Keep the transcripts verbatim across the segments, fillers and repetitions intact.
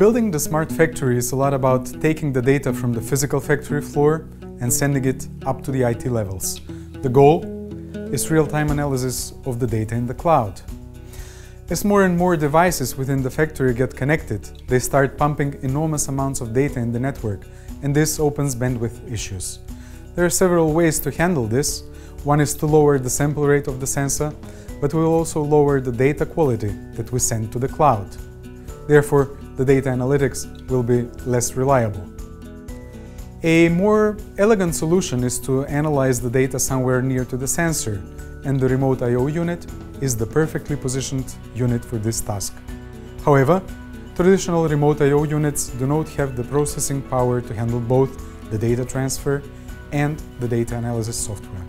Building the smart factory is a lot about taking the data from the physical factory floor and sending it up to the I T levels. The goal is real-time analysis of the data in the cloud. As more and more devices within the factory get connected, they start pumping enormous amounts of data in the network, and this opens bandwidth issues. There are several ways to handle this. One is to lower the sample rate of the sensor, but we will also lower the data quality that we send to the cloud. Therefore, the data analytics will be less reliable. A more elegant solution is to analyze the data somewhere near to the sensor, and the remote I O unit is the perfectly positioned unit for this task. However, traditional remote I O units do not have the processing power to handle both the data transfer and the data analysis software.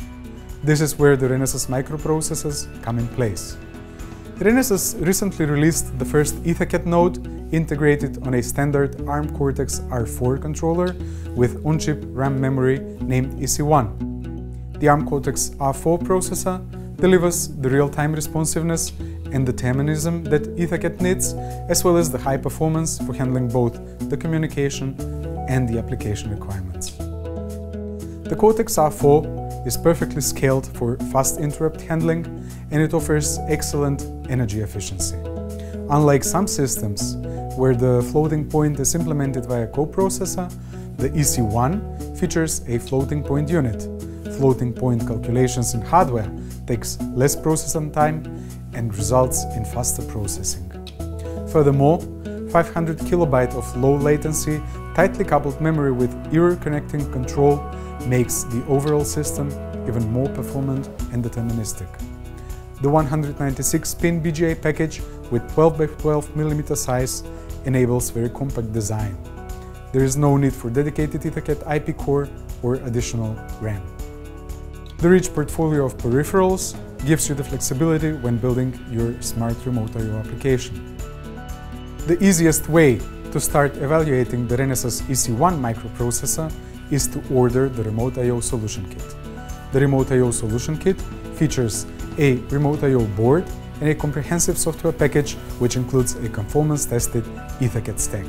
This is where the Renesas microprocessors come in place. Renesas recently released the first EtherCAT node integrated on a standard ARM Cortex R four controller with on-chip RAM memory named E C one. The ARM Cortex R four processor delivers the real-time responsiveness and determinism that EtherCAT needs, as well as the high performance for handling both the communication and the application requirements. The Cortex R four is perfectly scaled for fast interrupt handling, and it offers excellent energy efficiency. Unlike some systems, where the floating point is implemented via coprocessor, the E C one features a floating point unit. Floating point calculations in hardware takes less processing time and results in faster processing. Furthermore, five hundred kilobytes of low latency, tightly coupled memory with error correcting control makes the overall system even more performant and deterministic. The one hundred ninety-six pin B G A package with twelve by twelve millimeter size enables very compact design. There is no need for dedicated EtherCAT I P core or additional RAM. The rich portfolio of peripherals gives you the flexibility when building your smart remote I O application. The easiest way to start evaluating the Renesas E C one microprocessor is to order the Remote I O Solution Kit. The Remote I O Solution Kit features a remote I O board and a comprehensive software package which includes a conformance-tested EtherCAT stack.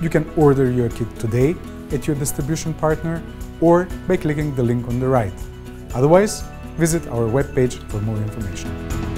You can order your kit today at your distribution partner or by clicking the link on the right. Otherwise, visit our webpage for more information.